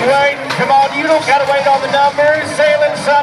Wayne, come on, you don't gotta wait on the numbers. Sailing Sunday.